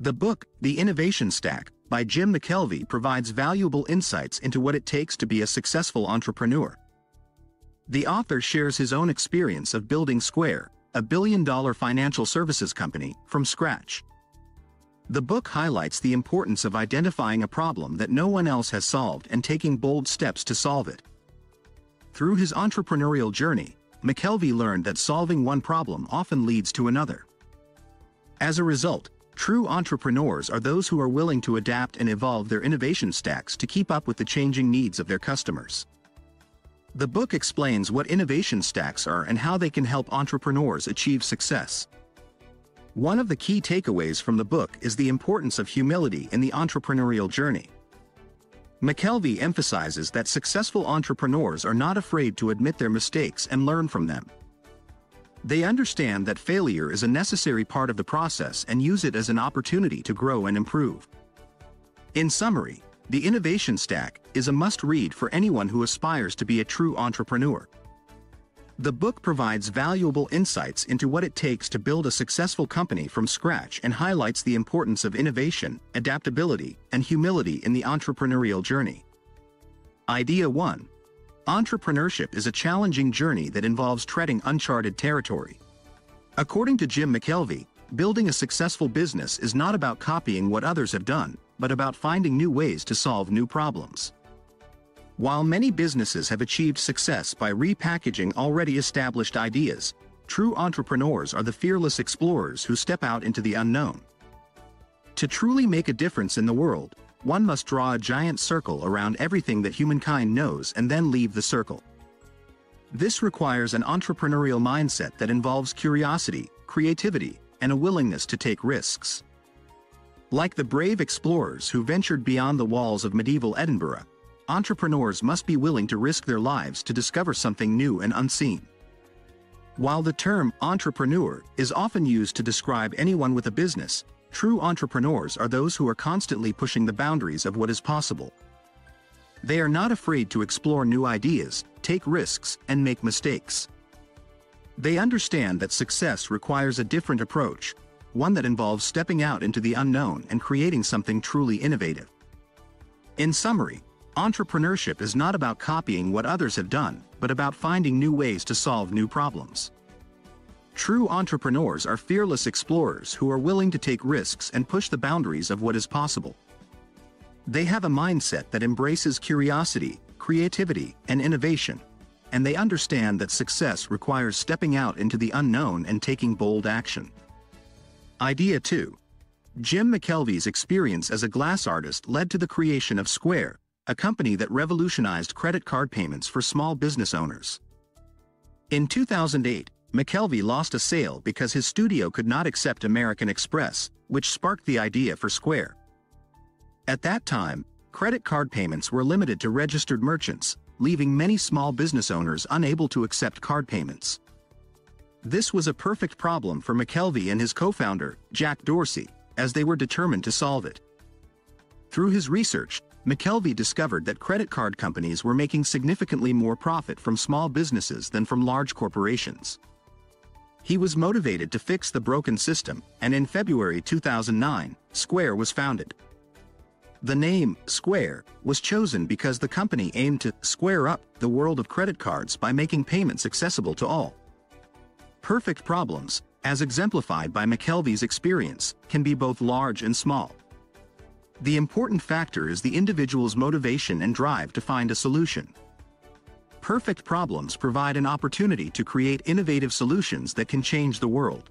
The book, The Innovation Stack, by Jim McKelvey provides valuable insights into what it takes to be a successful entrepreneur. The author shares his own experience of building Square, a billion-dollar financial services company, from scratch. The book highlights the importance of identifying a problem that no one else has solved and taking bold steps to solve it. Through his entrepreneurial journey, McKelvey learned that solving one problem often leads to another. As a result, true entrepreneurs are those who are willing to adapt and evolve their innovation stacks to keep up with the changing needs of their customers. The book explains what innovation stacks are and how they can help entrepreneurs achieve success. One of the key takeaways from the book is the importance of humility in the entrepreneurial journey. McKelvey emphasizes that successful entrepreneurs are not afraid to admit their mistakes and learn from them. They understand that failure is a necessary part of the process and use it as an opportunity to grow and improve. In summary, The Innovation Stack is a must-read for anyone who aspires to be a true entrepreneur. The book provides valuable insights into what it takes to build a successful company from scratch and highlights the importance of innovation, adaptability, and humility in the entrepreneurial journey. Idea 1. Entrepreneurship is a challenging journey that involves treading uncharted territory. According to Jim McKelvey, building a successful business is not about copying what others have done, but about finding new ways to solve new problems. While many businesses have achieved success by repackaging already established ideas, true entrepreneurs are the fearless explorers who step out into the unknown. To truly make a difference in the world, one must draw a giant circle around everything that humankind knows and then leave the circle. This requires an entrepreneurial mindset that involves curiosity, creativity, and a willingness to take risks. Like the brave explorers who ventured beyond the walls of medieval Edinburgh, entrepreneurs must be willing to risk their lives to discover something new and unseen. While the term entrepreneur is often used to describe anyone with a business, true entrepreneurs are those who are constantly pushing the boundaries of what is possible. They are not afraid to explore new ideas, take risks, and make mistakes. They understand that success requires a different approach, one that involves stepping out into the unknown and creating something truly innovative. In summary, entrepreneurship is not about copying what others have done, but about finding new ways to solve new problems. True entrepreneurs are fearless explorers who are willing to take risks and push the boundaries of what is possible. They have a mindset that embraces curiosity, creativity, and innovation, and they understand that success requires stepping out into the unknown and taking bold action. Idea 2. Jim McKelvey's experience as a glass artist led to the creation of Square, a company that revolutionized credit card payments for small business owners. In 2008, McKelvey lost a sale because his studio could not accept American Express, which sparked the idea for Square. At that time, credit card payments were limited to registered merchants, leaving many small business owners unable to accept card payments. This was a perfect problem for McKelvey and his co-founder, Jack Dorsey, as they were determined to solve it. Through his research, McKelvey discovered that credit card companies were making significantly more profit from small businesses than from large corporations. He was motivated to fix the broken system, and in February 2009, Square was founded. The name, Square, was chosen because the company aimed to square up the world of credit cards by making payments accessible to all. Perfect problems, as exemplified by McKelvey's experience, can be both large and small. The important factor is the individual's motivation and drive to find a solution. Perfect problems provide an opportunity to create innovative solutions that can change the world.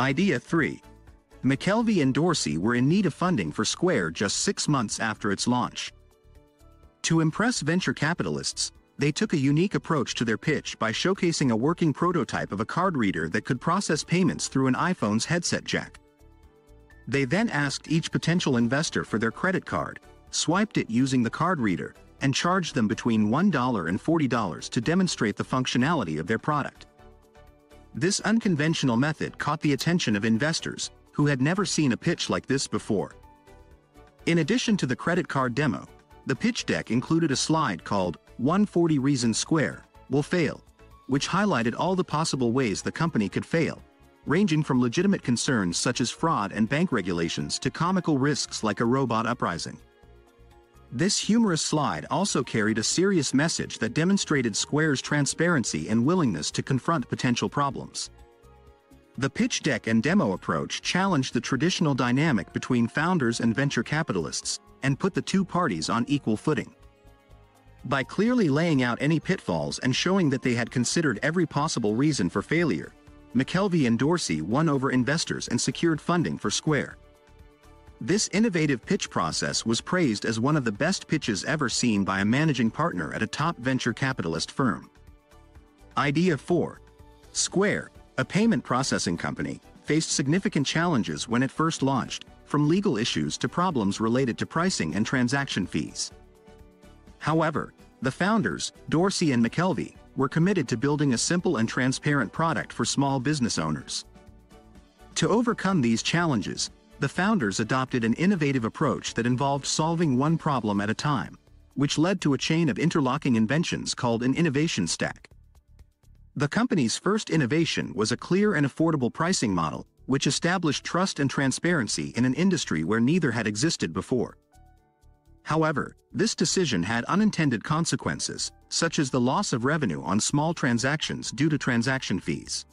Idea 3. McKelvey and Dorsey were in need of funding for Square just 6 months after its launch. To impress venture capitalists, they took a unique approach to their pitch by showcasing a working prototype of a card reader that could process payments through an iPhone's headset jack. They then asked each potential investor for their credit card, swiped it using the card reader, and charged them between $1 and $40 to demonstrate the functionality of their product. This unconventional method caught the attention of investors, who had never seen a pitch like this before. In addition to the credit card demo, the pitch deck included a slide called 140 Reasons Square Will Fail, which highlighted all the possible ways the company could fail, ranging from legitimate concerns such as fraud and bank regulations to comical risks like a robot uprising. This humorous slide also carried a serious message that demonstrated Square's transparency and willingness to confront potential problems. The pitch deck and demo approach challenged the traditional dynamic between founders and venture capitalists, and put the two parties on equal footing. By clearly laying out any pitfalls and showing that they had considered every possible reason for failure, McKelvey and Dorsey won over investors and secured funding for Square. This innovative pitch process was praised as one of the best pitches ever seen by a managing partner at a top venture capitalist firm. Idea 4. Square, a payment processing company, faced significant challenges when it first launched, from legal issues to problems related to pricing and transaction fees. However, the founders, Dorsey and McKelvey, were committed to building a simple and transparent product for small business owners. To overcome these challenges, the founders adopted an innovative approach that involved solving one problem at a time, which led to a chain of interlocking inventions called an innovation stack. The company's first innovation was a clear and affordable pricing model, which established trust and transparency in an industry where neither had existed before. However, this decision had unintended consequences, such as the loss of revenue on small transactions due to transaction fees.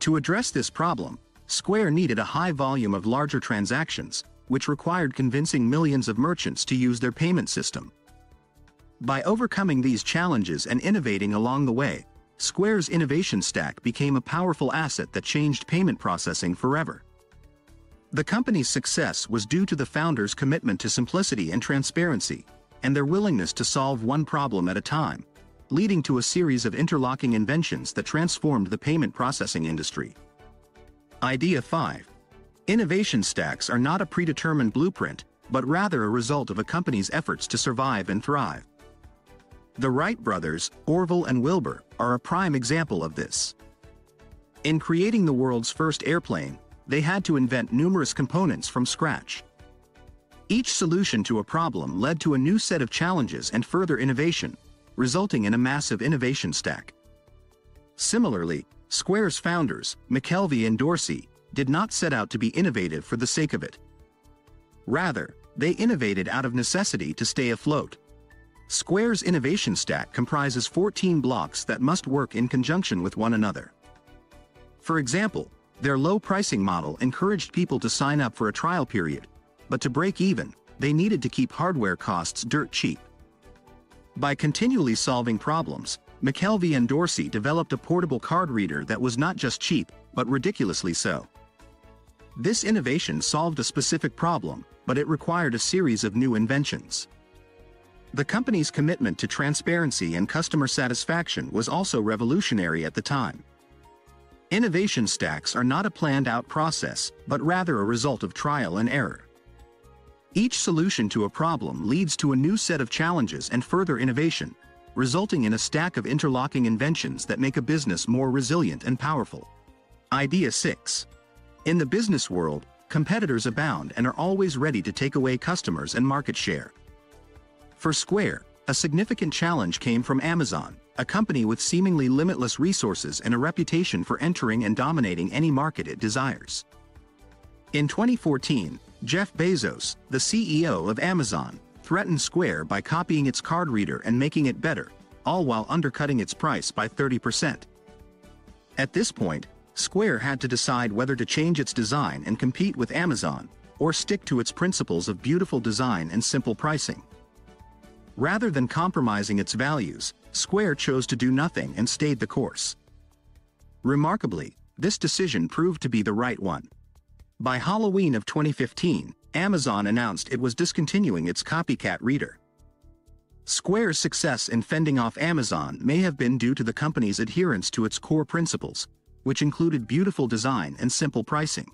To address this problem, Square needed a high volume of larger transactions, which required convincing millions of merchants to use their payment system. By overcoming these challenges and innovating along the way, Square's innovation stack became a powerful asset that changed payment processing forever. The company's success was due to the founders' commitment to simplicity and transparency, and their willingness to solve one problem at a time, leading to a series of interlocking inventions that transformed the payment processing industry. Idea 5. Innovation stacks are not a predetermined blueprint, but rather a result of a company's efforts to survive and thrive. The Wright brothers, Orville and Wilbur, are a prime example of this. In creating the world's first airplane, they had to invent numerous components from scratch. Each solution to a problem led to a new set of challenges and further innovation, resulting in a massive innovation stack. Similarly, Square's founders, McKelvey and Dorsey, did not set out to be innovative for the sake of it. Rather, they innovated out of necessity to stay afloat. Square's innovation stack comprises 14 blocks that must work in conjunction with one another. For example, their low pricing model encouraged people to sign up for a trial period, but to break even, they needed to keep hardware costs dirt cheap. By continually solving problems, McKelvey and Dorsey developed a portable card reader that was not just cheap, but ridiculously so. This innovation solved a specific problem, but it required a series of new inventions. The company's commitment to transparency and customer satisfaction was also revolutionary at the time. Innovation stacks are not a planned-out process, but rather a result of trial and error. Each solution to a problem leads to a new set of challenges and further innovation, resulting in a stack of interlocking inventions that make a business more resilient and powerful. Idea 6. In the business world, competitors abound and are always ready to take away customers and market share. For Square, a significant challenge came from Amazon, a company with seemingly limitless resources and a reputation for entering and dominating any market it desires. In 2014, Jeff Bezos, the CEO of Amazon, threatened Square by copying its card reader and making it better, all while undercutting its price by 30%. At this point, Square had to decide whether to change its design and compete with Amazon, or stick to its principles of beautiful design and simple pricing. Rather than compromising its values, Square chose to do nothing and stayed the course. Remarkably, this decision proved to be the right one. By Halloween of 2015, Amazon announced it was discontinuing its copycat reader. Square's success in fending off Amazon may have been due to the company's adherence to its core principles, which included beautiful design and simple pricing.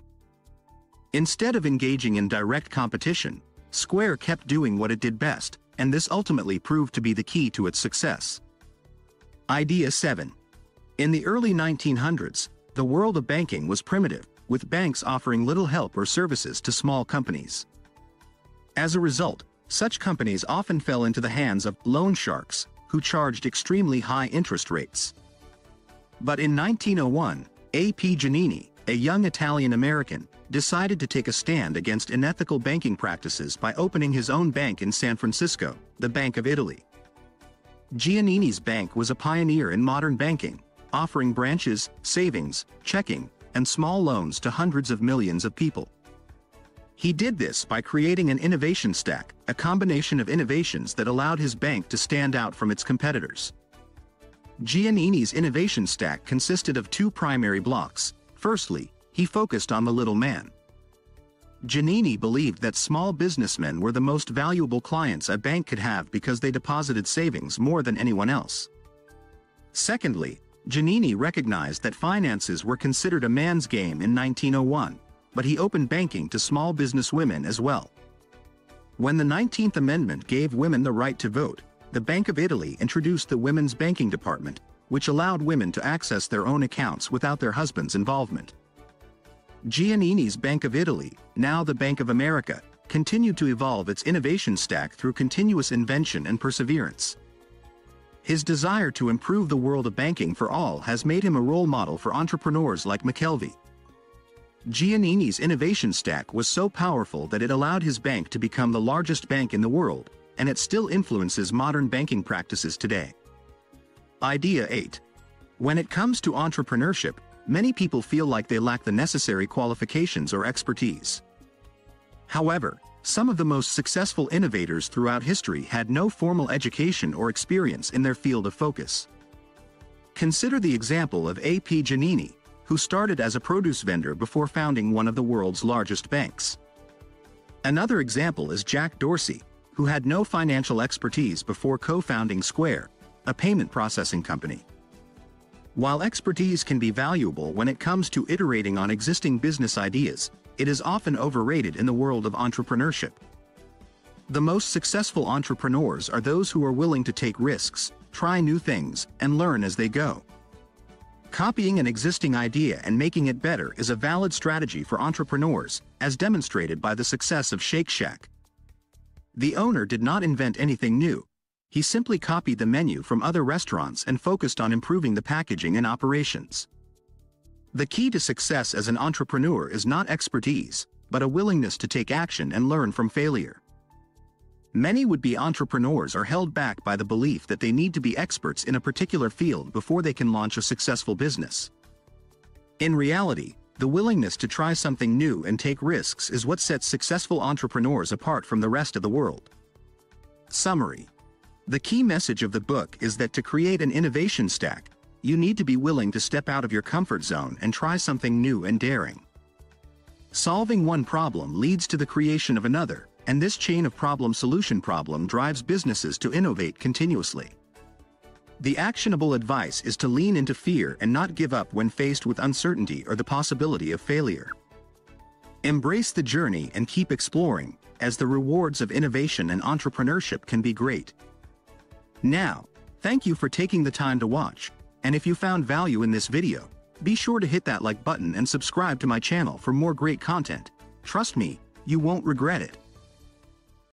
Instead of engaging in direct competition, Square kept doing what it did best, and this ultimately proved to be the key to its success. Idea 7. In the early 1900s, the world of banking was primitive, with banks offering little help or services to small companies. As a result, such companies often fell into the hands of loan sharks, who charged extremely high interest rates. But in 1901, A.P. Giannini, a young Italian-American, decided to take a stand against unethical banking practices by opening his own bank in San Francisco, the Bank of Italy. Giannini's bank was a pioneer in modern banking, offering branches, savings, checking, and small loans to hundreds of millions of people. He did this by creating an innovation stack, a combination of innovations that allowed his bank to stand out from its competitors. Giannini's innovation stack consisted of two primary blocks. Firstly, he focused on the little man. Giannini believed that small businessmen were the most valuable clients a bank could have because they deposited savings more than anyone else. Secondly, Giannini recognized that finances were considered a man's game in 1901, but he opened banking to small businesswomen as well. When the 19th Amendment gave women the right to vote, the Bank of Italy introduced the Women's Banking Department, which allowed women to access their own accounts without their husband's involvement. Giannini's Bank of Italy, now the Bank of America, continued to evolve its innovation stack through continuous invention and perseverance. His desire to improve the world of banking for all has made him a role model for entrepreneurs like McKelvey. Giannini's innovation stack was so powerful that it allowed his bank to become the largest bank in the world, and it still influences modern banking practices today. Idea 8. When it comes to entrepreneurship, many people feel like they lack the necessary qualifications or expertise. However, some of the most successful innovators throughout history had no formal education or experience in their field of focus. Consider the example of A.P. Giannini, who started as a produce vendor before founding one of the world's largest banks. Another example is Jack Dorsey, who had no financial expertise before co-founding Square, a payment processing company. While expertise can be valuable when it comes to iterating on existing business ideas, it is often overrated in the world of entrepreneurship. The most successful entrepreneurs are those who are willing to take risks, try new things, and learn as they go. Copying an existing idea and making it better is a valid strategy for entrepreneurs, as demonstrated by the success of Shake Shack. The owner did not invent anything new. He simply copied the menu from other restaurants and focused on improving the packaging and operations. The key to success as an entrepreneur is not expertise, but a willingness to take action and learn from failure. Many would-be entrepreneurs are held back by the belief that they need to be experts in a particular field before they can launch a successful business. In reality, the willingness to try something new and take risks is what sets successful entrepreneurs apart from the rest of the world. Summary. The key message of the book is that to create an innovation stack, you need to be willing to step out of your comfort zone and try something new and daring. Solving one problem leads to the creation of another, and this chain of problem-solution problem drives businesses to innovate continuously. The actionable advice is to lean into fear and not give up when faced with uncertainty or the possibility of failure. Embrace the journey and keep exploring, as the rewards of innovation and entrepreneurship can be great. Now, thank you for taking the time to watch. And if you found value in this video, be sure to hit that like button and subscribe to my channel for more great content. Trust me, you won't regret it.